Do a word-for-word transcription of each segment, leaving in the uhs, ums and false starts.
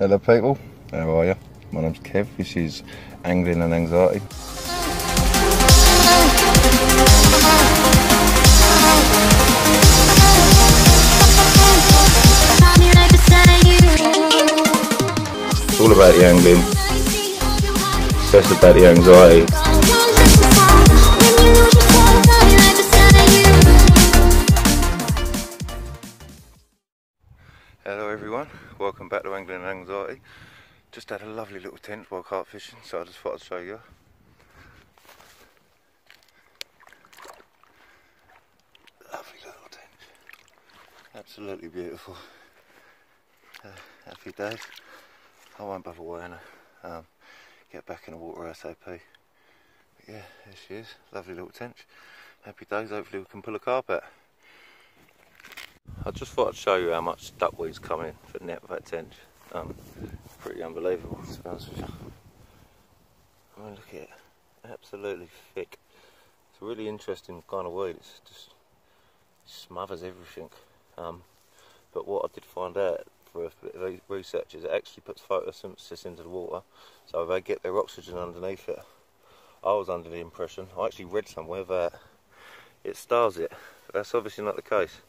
Hello people, how are you? My name's Kev, this is Angling and Anxiety. It's all about the angling, it's just about the anxiety. Welcome back to Angling and Anxiety. Just had a lovely little tent while carp fishing, so I just thought I'd show you. Lovely little tent. Absolutely beautiful. Uh, happy days. I won't bother wearing her. Um, get back in the water S A P. But yeah, there she is. Lovely little tent. Happy days. Hopefully we can pull a carp out. I just thought I'd show you how much duckweed's come in for the net of that tent. Um, pretty unbelievable, to be honest with you. I mean, look at it, absolutely thick. It's a really interesting kind of weed. It's just smothers everything. Um, but what I did find out for a bit of research is it actually puts photosynthesis into the water, so they get their oxygen underneath it. I was under the impression, I actually read somewhere that it stars it. That's obviously not the case.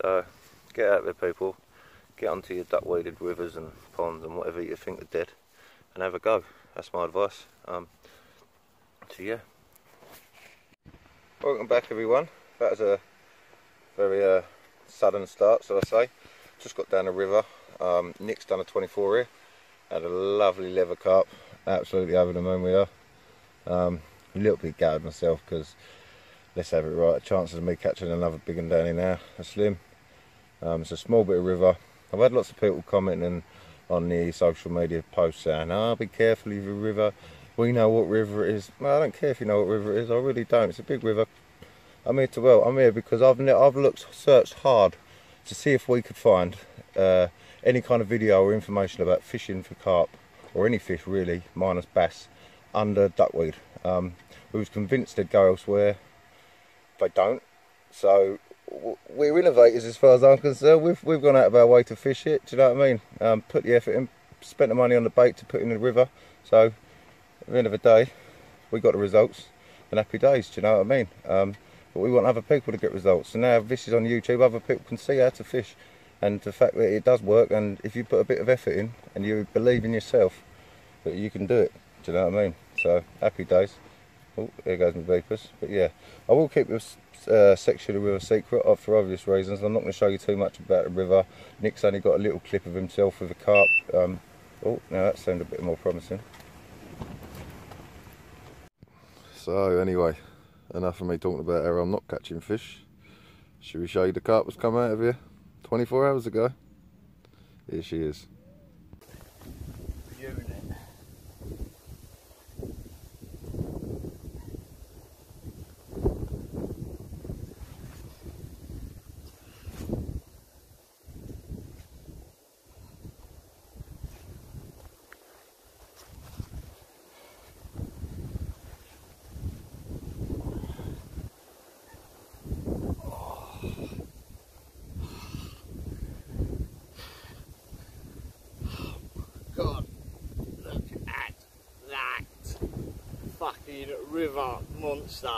So, get out there people, get onto your duckweeded rivers and ponds and whatever you think are dead and have a go. That's my advice. Um, so yeah. Welcome back everyone. That was a very uh, sudden start, shall I say. Just got down the river. Um, Nick's done a twenty-four here. Had a lovely leather carp. Absolutely over the moon we are. Um, a little bit gutted myself because let's have it right, chances of me catching another big one down in now are slim. Um, it's a small bit of river. I've had lots of people commenting on the social media posts saying, ah, oh, be careful of the river, we know what river it is. Well, I don't care if you know what river it is, I really don't. It's a big river. I'm here to well, I'm here because I've, I've looked, searched hard to see if we could find uh, any kind of video or information about fishing for carp, or any fish really, minus bass, under duckweed. Um, we was convinced they'd go elsewhere. They don't, so we're innovators as far as I'm concerned. We've, we've gone out of our way to fish it, do you know what I mean? Um, put the effort in, spent the money on the bait to put in the river, so at the end of the day we got the results and happy days, do you know what I mean? Um, but we want other people to get results, so now this is on YouTube, other people can see how to fish and the fact that it does work, and if you put a bit of effort in and you believe in yourself that you can do it, do you know what I mean? So happy days. Oh, there goes my beepers. But yeah, I will keep this uh, section of the river secret uh, for obvious reasons. I'm not going to show you too much about the river. Nick's only got a little clip of himself with a carp. Um, oh, now that sounded a bit more promising. So anyway, enough of me talking about how I'm not catching fish. Should we show you the carp that's come out of here twenty-four hours ago? Here she is. River monster.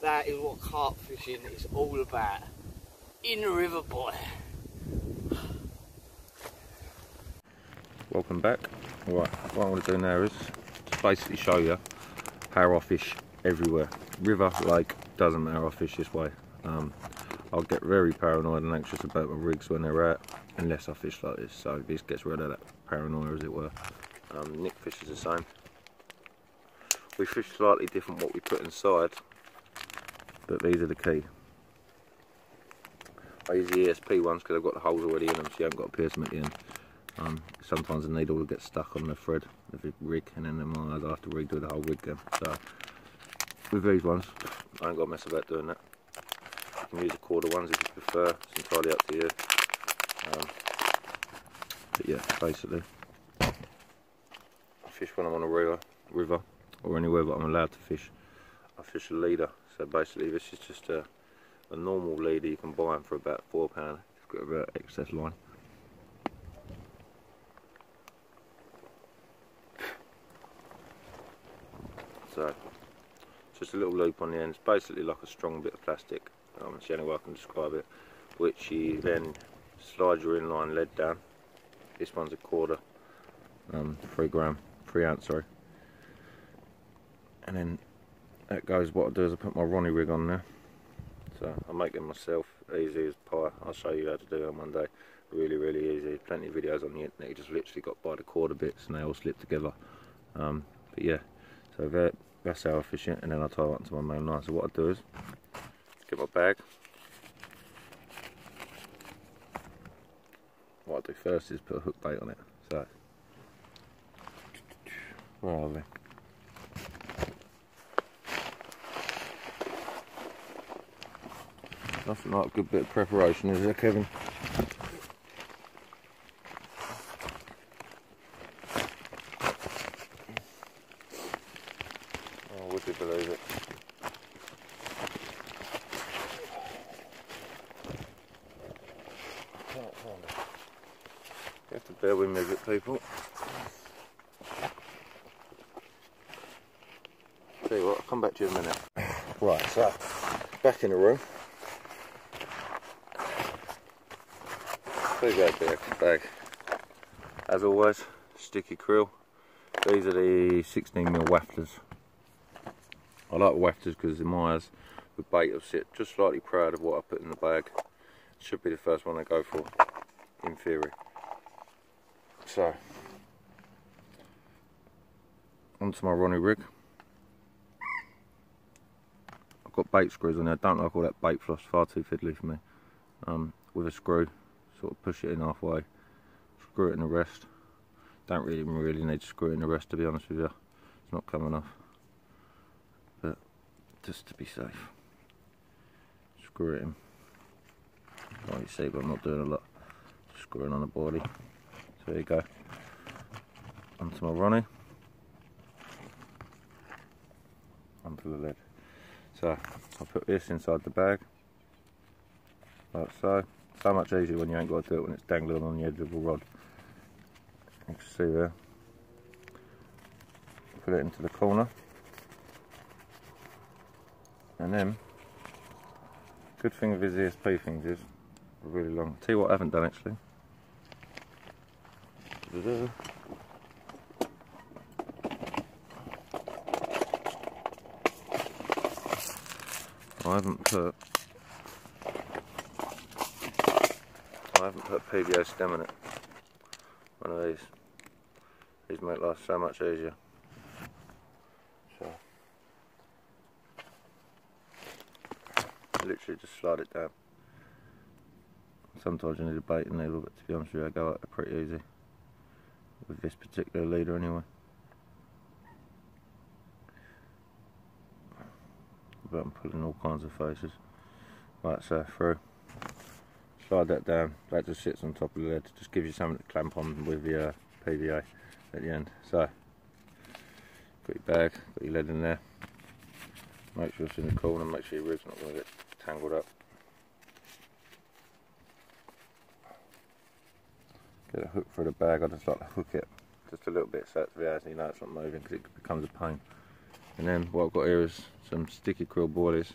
That is what carp fishing is all about. In the river, boy. Welcome back. Right, what I want to do now is just basically show you how I fish everywhere. River, lake, doesn't matter, I fish this way. Um, I'll get very paranoid and anxious about my rigs when they're out, unless I fish like this. So this gets rid of that paranoia, as it were. Um, Nick fishes the same. We fish slightly different what we put inside, but these are the key. I use the E S P ones because I've got the holes already in them, so you haven't got to pierce them at the end. Um, sometimes the needle will get stuck on the thread of the rig, and then I have to redo the whole rig again. So with these ones, I ain't got to mess about doing that. You can use the quarter ones if you prefer, it's entirely up to you. Um, but yeah, basically, I fish when I'm on a river. river. or anywhere that I'm allowed to fish. I fish a leader, so basically this is just a, a normal leader you can buy them for about four pounds. It's got a bit of excess line. So just a little loop on the end. It's basically like a strong bit of plastic. Um, that's the only way I can describe it. Which you then slide your inline lead down. This one's a quarter, um, three gram, three ounce, sorry. And then that goes. What I do is I put my Ronnie rig on there. So I make them myself, easy as pie. I'll show you how to do them one day. Really, really easy. Plenty of videos on the internet. You just literally got by the quarter bits and they all slip together. Um, but yeah, so that, that's how I fish it. And then I tie it up to my main line. So what I do is get my bag. What I do first is put a hook bait on it. So where are we? Nothing like a good bit of preparation, is there, Kevin? Oh, would you believe it? I can't find it. You have to bear with me a bit, people. Tell you what, I'll come back to you in a minute. Right, so back in the room. Bag. As always, sticky krill. These are the sixteen mil waftlers. I like waftlers because in my eyes, the bait will sit just slightly proud of what I put in the bag. Should be the first one I go for, in theory. So, onto my Ronnie rig. I've got bait screws on there. I don't like all that bait floss, far too fiddly for me. Um, with a screw. Sort of push it in halfway, screw it in the rest. Don't really even really need to screw it in the rest, to be honest with you. It's not coming off, but just to be safe, screw it in. Can't you see, but I'm not doing a lot. Just screwing on the body. So there you go. Onto my Ronnie. Onto the lead. So I'll put this inside the bag, like so. So much easier when you ain't got to do it when it's dangling on the edge of a rod. You can see there. Put it into the corner. And then, good thing with his E S P things is, really long. I'll tell you what I haven't done actually. I haven't put I haven't put a P V A stem in it. One of these. These make life so much easier. So, literally just slide it down. Sometimes you need a bait needle, but to be honest with you, I go out pretty easy with this particular leader anyway. But I'm pulling all kinds of faces. Right, so through. Slide that down, that just sits on top of the lid, just gives you something to clamp on with your uh, P V A at the end. So, got your bag, got your lead in there, make sure it's in the corner, make sure your rig's not going to get tangled up. Get a hook through the bag, I just like to hook it just a little bit so it's there, so you know it's not moving because it becomes a pain. And then what I've got here is some sticky krill boilies.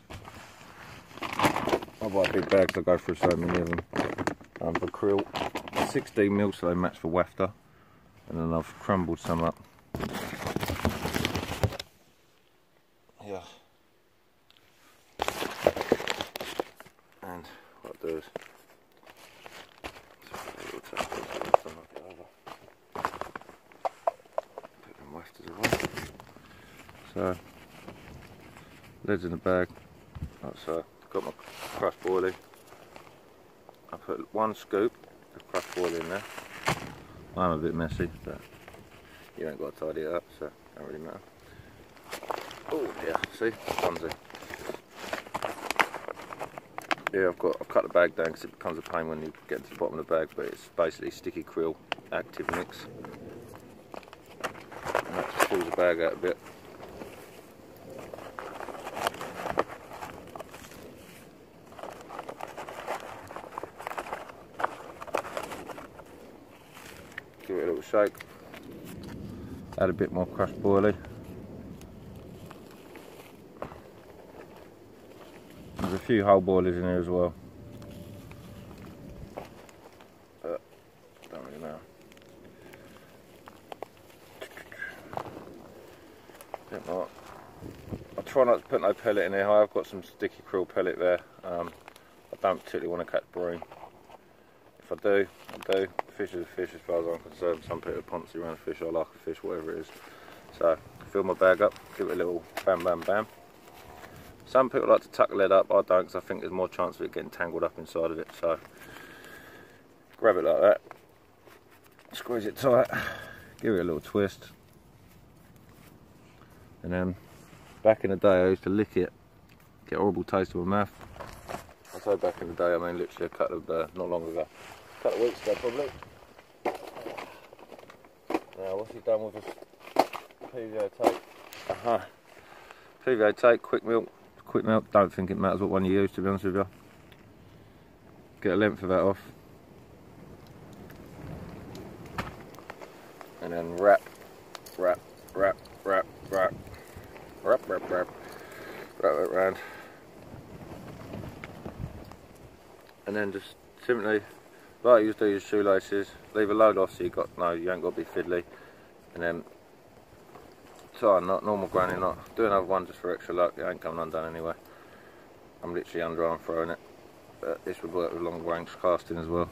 I buy big bags, I go through so many of them. Um, for krill, sixteen mil, so they match for wafter. And then I've crumbled some up. Yeah. And what I do is, put them wafters away. So, leads in the bag, like so. Got my crushed boilie. I put one scoop of crushed boilie in there. I'm a bit messy, but you ain't got to tidy it up, so it don't really matter. Oh yeah, see, clumsy. Yeah, I've got. I've cut the bag down because it becomes a pain when you get to the bottom of the bag, but it's basically sticky krill active mix. And that just pulls the bag out a bit. Give it a little shake, add a bit more crushed boilie, few hole boilers in here as well. Uh, don't really know. Don't know. I try not to put no pellet in here. I've got some sticky krill pellet there. Um, I don't particularly want to catch bream. If I do, I do. Fish is a fish as far as I'm concerned. Some people poncy around a fish, I like a fish, whatever it is. So, fill my bag up, give it a little bam, bam, bam. Some people like to tuck lead up, I don't, because I think there's more chance of it getting tangled up inside of it. So, grab it like that, squeeze it tight, give it a little twist. And then, back in the day, I used to lick it, get a horrible taste in my mouth. I say back in the day, I mean literally a couple of, uh, not long ago, a couple of weeks ago probably. Now, what's he done with this P V A tape? Uh-huh. P V A tape, quick milk, quick milk, don't think it matters what one you use, to be honest with you. Get a length of that off. And then wrap, wrap, wrap, wrap, wrap, wrap, wrap, wrap, wrap it round. And then just simply, like you do your shoelaces, leave a load off so you got no, you ain't got to be fiddly. And then tie a knot, normal granny knot. Do another one just for extra luck. It ain't coming undone anyway. I'm literally underarm throwing it. But this would work with long range casting as well.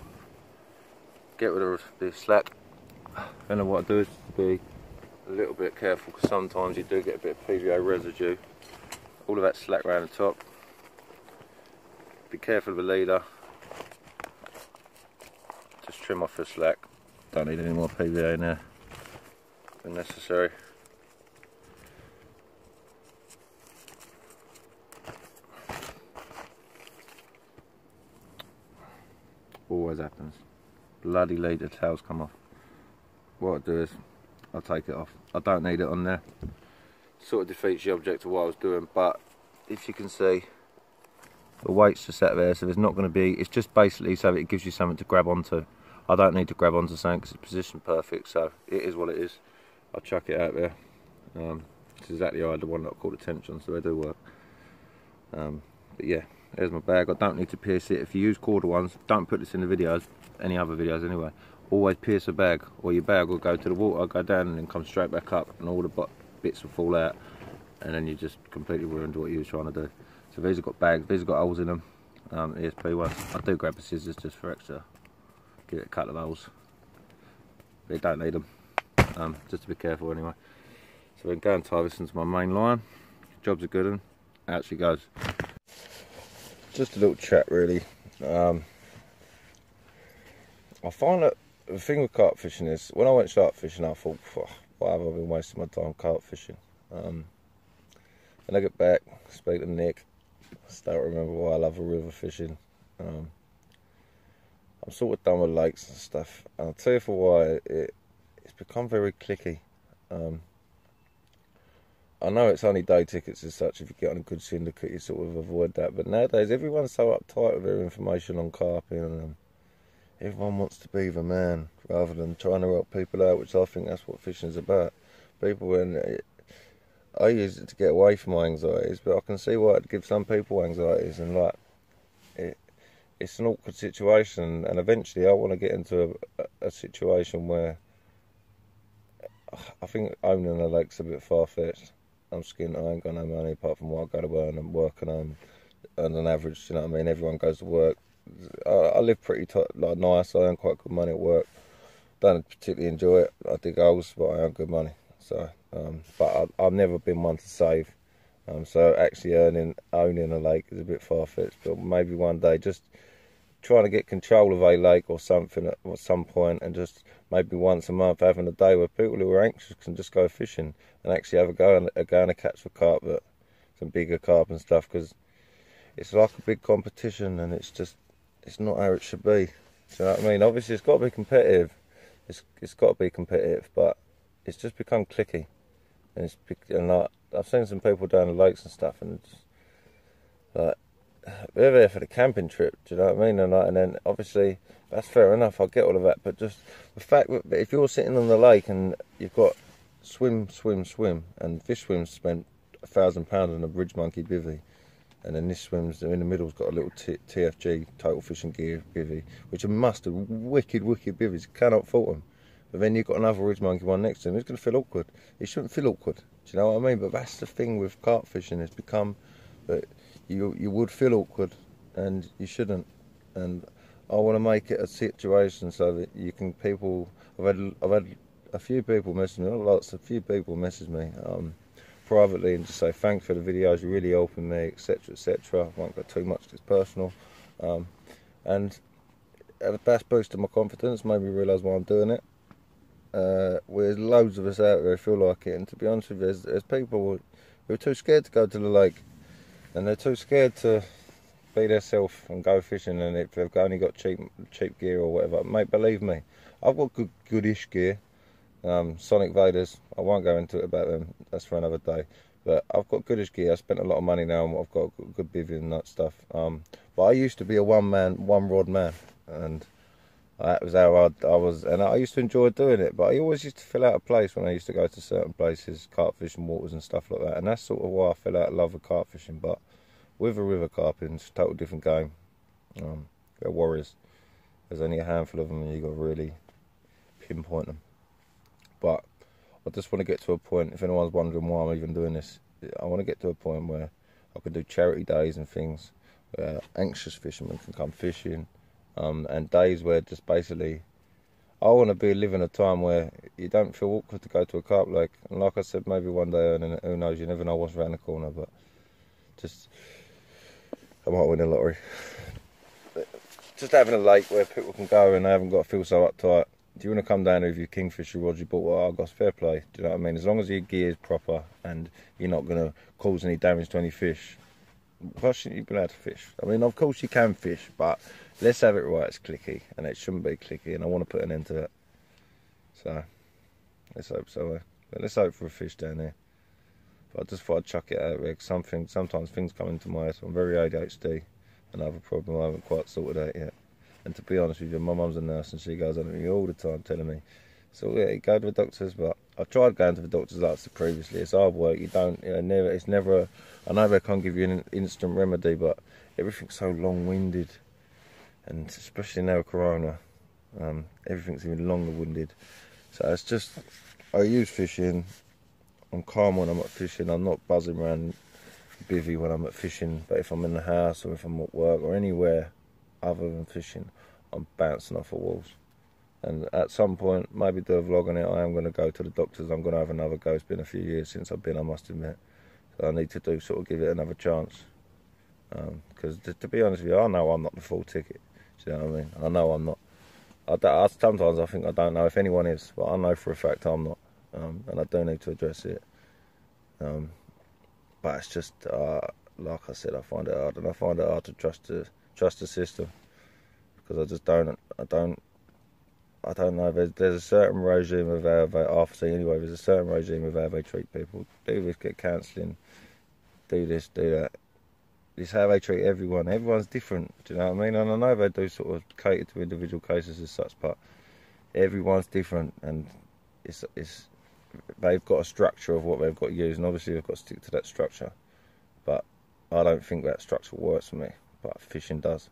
Get rid of the slack. And then what I do is be a little bit careful because sometimes you do get a bit of P V A residue. All of that slack around the top. Be careful of the leader. Just trim off the slack. Don't need any more P V A in there than necessary. Always happens. Bloody leader tails come off. What I do is I take it off. I don't need it on there. Sort of defeats the object of what I was doing, but if you can see, the weight's just out there, so there's not going to be, it's just basically so that it gives you something to grab onto. I don't need to grab onto something because it's positioned perfect, so it is what it is. I'll chuck it out there. Um, it's exactly how I had the one that I caught attention, so they do work. Um, but yeah, there's my bag. I don't need to pierce it. If you use corded ones, don't put this in the videos, any other videos anyway. Always pierce a bag, or your bag will go to the water, go down and then come straight back up, and all the bits will fall out, and then you just completely ruined what you were trying to do. So these have got bags, these have got holes in them, um, E S P ones. I do grab the scissors just for extra, give it a couple of holes. But you don't need them, um, just to be careful anyway. So then go and tie this into my main line, job's a good one, out she goes. Just a little chat really. Um, I find that the thing with carp fishing is, when I went shark fishing I thought, why have I been wasting my time carp fishing? Um, and I get back, speak to Nick. I still don't remember why I love river fishing. Um, I'm sort of done with lakes and stuff. And I'll tell you for why, it, it's become very clicky. Um, I know it's only day tickets as such, if you get on a good syndicate you sort of avoid that. But nowadays everyone's so uptight with their information on carping. And, um, everyone wants to be the man rather than trying to help people out, which I think that's what fishing is about. People when... I use it to get away from my anxieties, but I can see why it gives some people anxieties, and like, it, it's an awkward situation, and eventually I want to get into a, a situation where I think owning a lake's a bit far-fetched. I'm skint, I ain't got no money apart from what I go to work and work and home, and on average, you know what I mean, everyone goes to work. I, I live pretty t like nice, I earn quite good money at work, don't particularly enjoy it, I dig holes, but I earn good money. So, um, but I've, I've never been one to save, um, so actually earning, owning a lake is a bit far-fetched, but maybe one day just trying to get control of a lake or something at, at some point, and just maybe once a month having a day where people who are anxious can just go fishing and actually have a go and a, go and a catch for carp, but some bigger carp and stuff, because it's like a big competition and it's just, it's not how it should be, do you know what I mean? Obviously it's got to be competitive, it's, it's got to be competitive, but it's just become clicky, and it's and like, I've seen some people down the lakes and stuff, and it's like they're there for the camping trip. Do you know what I mean? And like, and then obviously that's fair enough. I get all of that, but just the fact that if you're sitting on the lake and you've got swim, swim, swim, and Fish Swim spent a thousand pounds on a Ridge Monkey bivvy, and then this swim's in the middle's got a little T F G Total Fishing Gear bivvy, which are must have wicked wicked bivvies, cannot fault them. But then you've got another Ridge Monkey one next to him, it's going to feel awkward. It shouldn't feel awkward, do you know what I mean? But that's the thing with carp fishing, it's become that you you would feel awkward and you shouldn't. And I want to make it a situation so that you can people. I've had I've had a few people message me, not lots, a few people message me um, privately and just say thanks for the videos, you're really helping me, et cetera, et cetera. I won't go too much, it's personal, um, and that's boosted my confidence, made me realise why I'm doing it. Uh, there's loads of us out there who feel like it, and to be honest with you, there's, there's people who are too scared to go to the lake, and they're too scared to be themselves and go fishing. And if they've only got cheap cheap gear or whatever, mate, believe me, I've got good goodish gear. Um, Sonic Vaders, I won't go into it about them, that's for another day. But I've got goodish gear, I spent a lot of money now, and I've got good bivvy and that stuff. Um, but I used to be a one man, one rod man, and that was how I, I was, and I used to enjoy doing it, but I always used to feel out of place when I used to go to certain places, carp fishing waters and stuff like that, and that's sort of why I fell out of love with carp fishing. But with a river carp, it's a total different game. Um, they're warriors, there's only a handful of them, and you've got to really pinpoint them. But I just want to get to a point, if anyone's wondering why I'm even doing this, I want to get to a point where I can do charity days and things where anxious fishermen can come fishing. Um, and days where just basically I want to be living a time where you don't feel awkward to go to a carp lake. And like I said, maybe one day, and who knows, you never know what's around the corner, but just I might win the lottery. Just having a lake where people can go and they haven't got to feel so uptight. Do you want to come down with your kingfisher rods you bought? Well, I've got fair play, do you know what I mean? As long as your gear is proper and you're not going to cause any damage to any fish, why shouldn't you be allowed to fish? I mean, of course you can fish, but let's have it right, it's clicky, and it shouldn't be clicky, and I want to put an end to that. So, let's hope so. But let's hope for a fish down there. But I just thought I'd chuck it out there, because something, sometimes things come into my head. So I'm very A D H D, another problem I haven't quite sorted out yet. And to be honest with you, my mum's a nurse, and she goes on at me all the time telling me, so yeah, go to the doctors, but I tried going to the doctors like I said previously. It's hard work, you don't, you know, never, it's never, a, I know they can't give you an instant remedy, but everything's so long-winded, and especially now with Corona, um, everything's even longer-winded. So it's just, I use fishing, I'm calm when I'm at fishing, I'm not buzzing around bivvy when I'm at fishing, but if I'm in the house, or if I'm at work, or anywhere other than fishing, I'm bouncing off the walls. And at some point, maybe do a vlog on it. I am going to go to the doctors. I'm going to have another go. It's been a few years since I've been, I must admit. So I need to do sort of give it another chance. Because um, to, to be honest with you, I know I'm not the full ticket. Do you know what I mean? I know I'm not. I, I, sometimes I think I don't know if anyone is, but I know for a fact I'm not. Um, and I do need to address it. Um, but it's just, uh, like I said, I find it hard. And I find it hard to trust the, trust the system. Because I just don't, I don't. I don't know, there's, there's a certain regime of how they, I've seen anyway, there's a certain regime of how they treat people. Do this, get counselling, do this, do that. It's how they treat everyone. Everyone's different, do you know what I mean? And I know they do sort of cater to individual cases as such, but everyone's different, and it's, it's they've got a structure of what they've got to use, and obviously they've got to stick to that structure. But I don't think that structure works for me, but fishing does.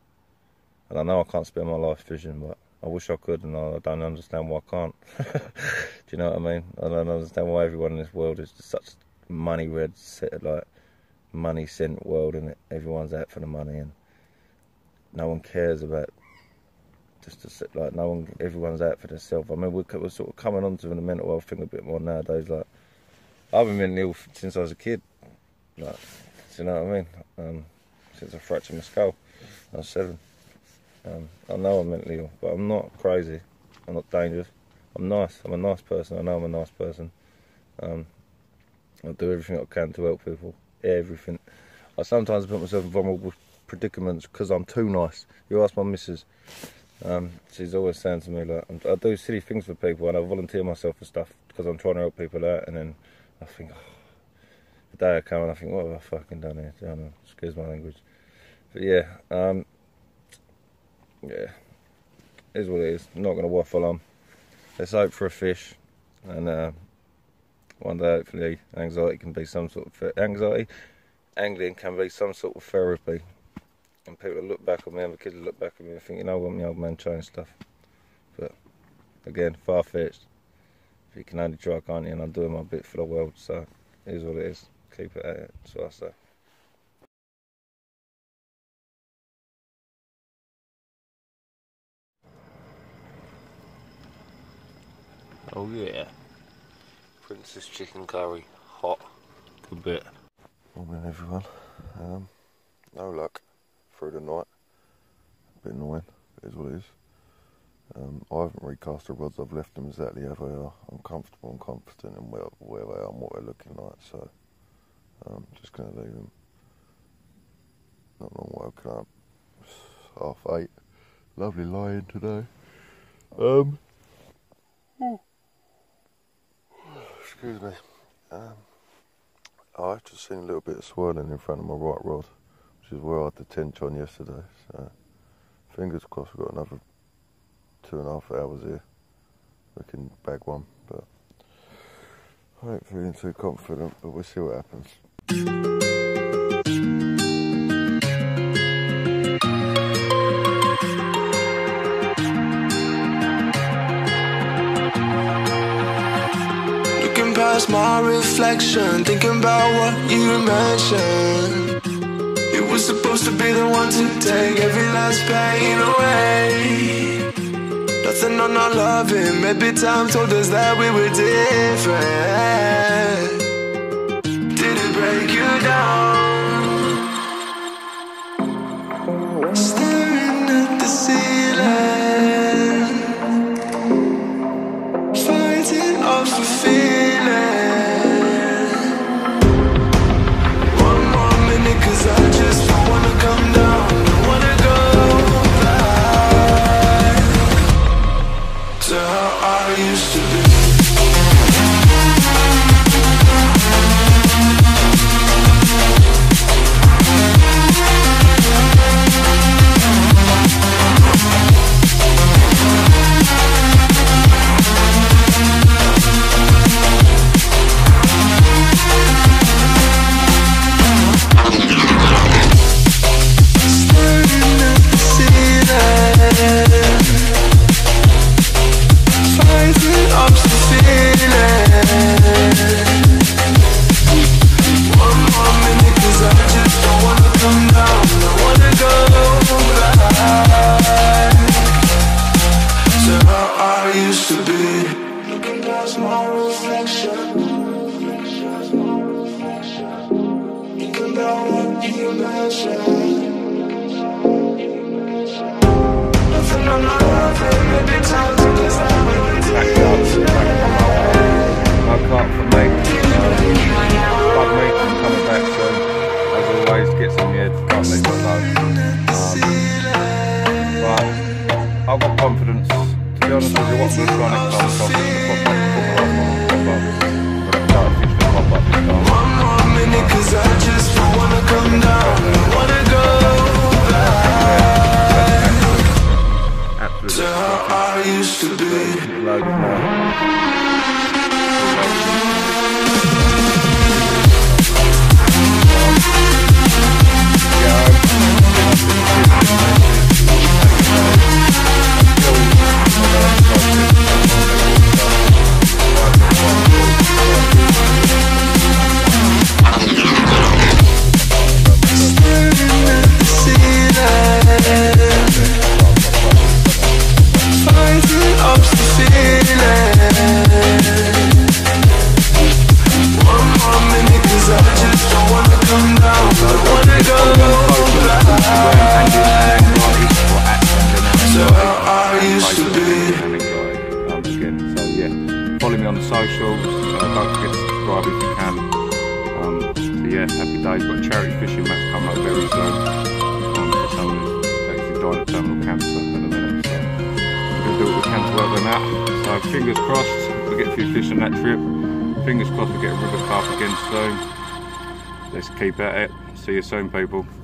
And I know I can't spend my life fishing, but I wish I could, and I don't understand why I can't. Do you know what I mean? I don't understand why everyone in this world is just such money red, like money scent world, and everyone's out for the money, and no one cares about just to sit like no one. Everyone's out for themselves. I mean, we're, we're sort of coming onto the mental health thing a bit more nowadays. Like I've been mentally ill since I was a kid. Like, do you know what I mean? Um, since I fractured my skull, I was seven. Um, I know I'm mentally ill, but I'm not crazy, I'm not dangerous, I'm nice, I'm a nice person, I know I'm a nice person. Um, I do everything I can to help people, everything. I sometimes put myself in vulnerable predicaments because I'm too nice. You ask my missus, um, she's always saying to me, like, I do silly things for people, and I volunteer myself for stuff because I'm trying to help people out, and then I think, oh, the day I come and I think, what have I fucking done here? I don't know, excuse my language. But yeah, um, yeah, is what it is. I'm not going to waffle on. Let's hope for a fish, and uh, one day hopefully anxiety can be some sort of anxiety angling can be some sort of therapy. And people look back on me, and the kids look back at me and think, you know, I want my old man trying stuff. But again, far-fetched. If you can only try, can't you? And I'm doing my bit for the world, so it is what it is. Keep it at it, that's what I say. Oh yeah, Princess Chicken Curry, hot, good bit. Morning everyone, um, no luck through the night, a bit annoying, it is what it is. Um, I haven't recast the rods, I've left them exactly how they are. I'm comfortable and confident in where, where they are and what they're looking like, so I'm um, just going to leave them. Not long woken up, it's half eight, lovely lie-in today. Um, oh. Excuse me, um, I've just seen a little bit of swirling in front of my right rod, which is where I had the tench on yesterday, so fingers crossed we've got another two and a half hours here, we can bag one, but I ain't feeling too confident, but we'll see what happens. My reflection, thinking about what you mentioned. You were supposed to be the one to take every last pain away. Nothing on our loving, maybe time told us that we were different. Did it break you down? Staring at the ceiling, fighting off a fear. Cause I just don't wanna come down, don't wanna go back to how I used to be. Keep at it. See you soon, people.